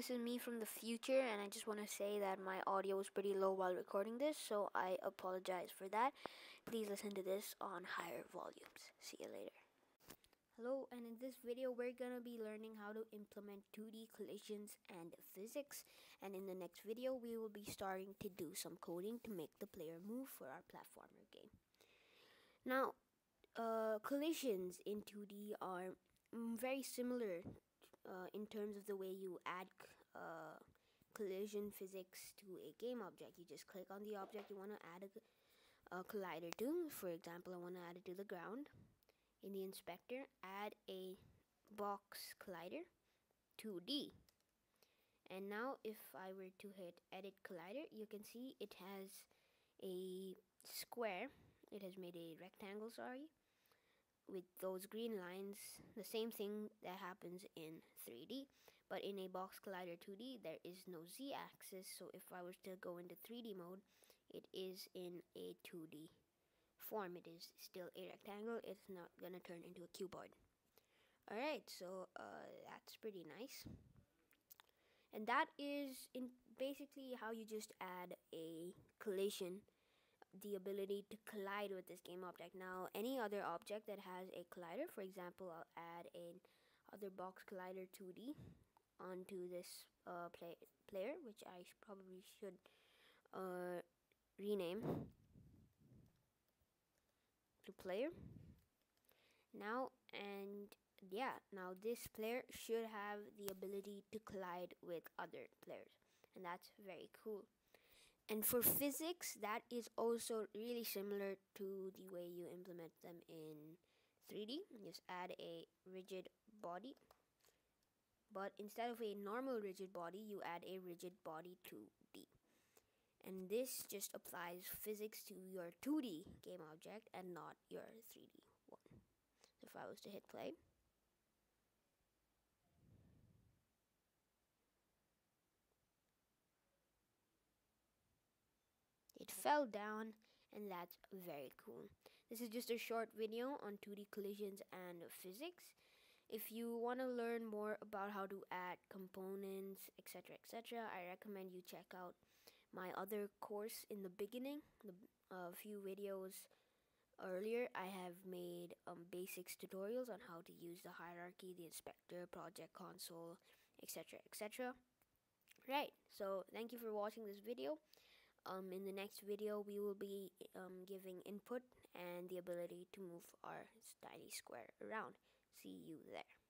this is me from the future, and I just want to say that my audio was pretty low while recording this, so I apologize for that. Please listen to this on higher volumes. See you later. Hello, and in this video we're gonna be learning how to implement 2D collisions and physics, and in the next video we will be starting to do some coding to make the player move for our platformer game. Now, collisions in 2D are very similar in terms of the way you add collision physics to a game object. You just click on the object you want to add a collider to. For example, I want to add it to the ground. In the inspector, add a box collider, 2D. And now if I were to hit edit collider, you can see it has a square. It has made a rectangle, sorry, with those green lines. The same thing that happens in 3D, but in a box collider 2D, there is no z-axis. So if I were to go into 3D mode, it is in a 2D form. It is still a rectangle. It's not gonna turn into a cuboid. Alright, so that's pretty nice, and that is in basically how you just add a collision, the ability to collide with this game object. Now, any other object that has a collider, for example, I'll add an other box collider 2D onto this player, which I probably should rename to player now. And yeah, now this player should have the ability to collide with other players, and that's very cool. And for physics, that is also really similar to the way you implement them in 3D. Just add a rigid body, but instead of a normal rigid body, you add a rigid body 2D. And this just applies physics to your 2D game object and not your 3D one. So if I was to hit play, it fell down, and that's very cool. This is just a short video on 2D collisions and physics. If you want to learn more about how to add components, etc., etc., I recommend you check out my other course in the beginning. A few videos earlier, I have made basics tutorials on how to use the hierarchy, the inspector, project console, etc., etc. Right, so thank you for watching this video. In the next video, we will be giving input and the ability to move our tiny square around. See you there.